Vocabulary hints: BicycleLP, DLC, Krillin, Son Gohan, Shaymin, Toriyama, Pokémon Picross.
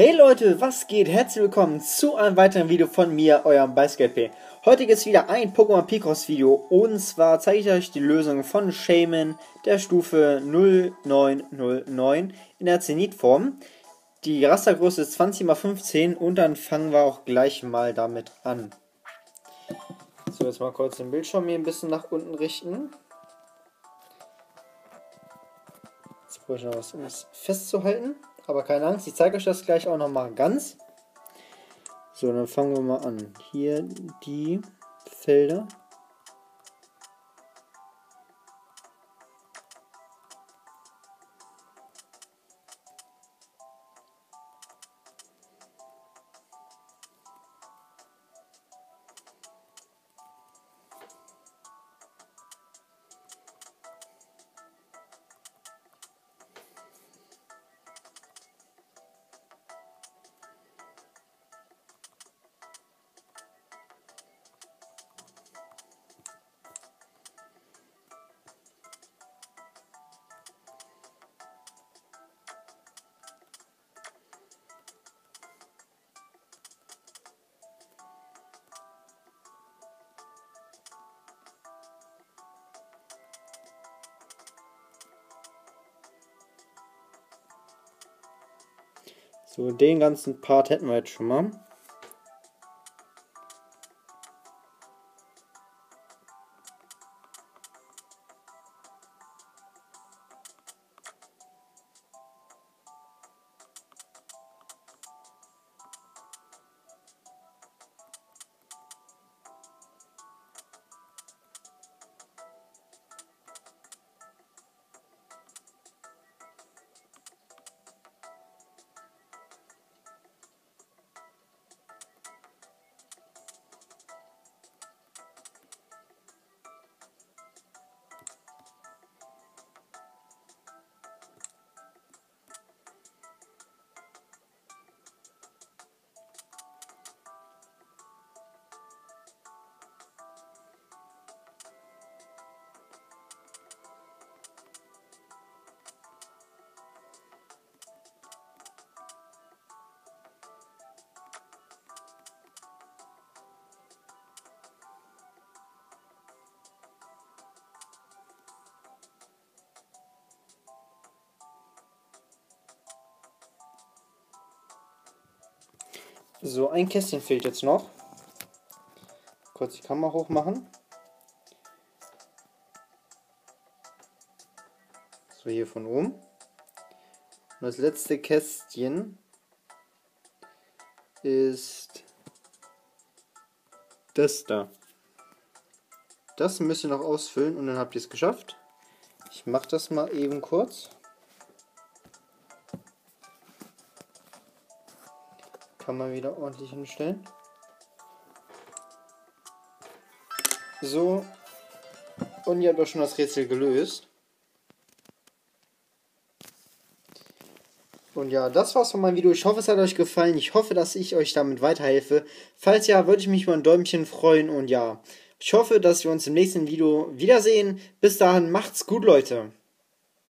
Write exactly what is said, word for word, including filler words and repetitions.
Hey Leute, was geht? Herzlich willkommen zu einem weiteren Video von mir, eurem BicycleLP. Heute gibt es wieder ein Pokémon Picross Video und zwar zeige ich euch die Lösung von Shaymin der Stufe neun null neun in der Zenitform. Die Rastergröße ist zwanzig mal fünfzehn und dann fangen wir auch gleich mal damit an. So, jetzt mal kurz den Bildschirm hier ein bisschen nach unten richten. Jetzt brauche ich noch was, um es festzuhalten. Aber keine Angst, ich zeige euch das gleich auch nochmal ganz. So, dann fangen wir mal an. Hier die Felder. So, den ganzen Part hätten wir jetzt schon mal. So, ein Kästchen fehlt jetzt noch. Kurz die Kamera hoch machen. So, hier von oben. Und das letzte Kästchen ist das da. Das müsst ihr noch ausfüllen und dann habt ihr es geschafft. Ich mache das mal eben kurz. Kann man wieder ordentlich hinstellen. So, und ihr habt auch schon das Rätsel gelöst. Und ja, das war's von meinem Video. Ich hoffe, es hat euch gefallen. Ich hoffe, dass ich euch damit weiterhelfe. Falls ja, würde ich mich über ein Däumchen freuen. Und ja, ich hoffe, dass wir uns im nächsten Video wiedersehen. Bis dahin, macht's gut, Leute.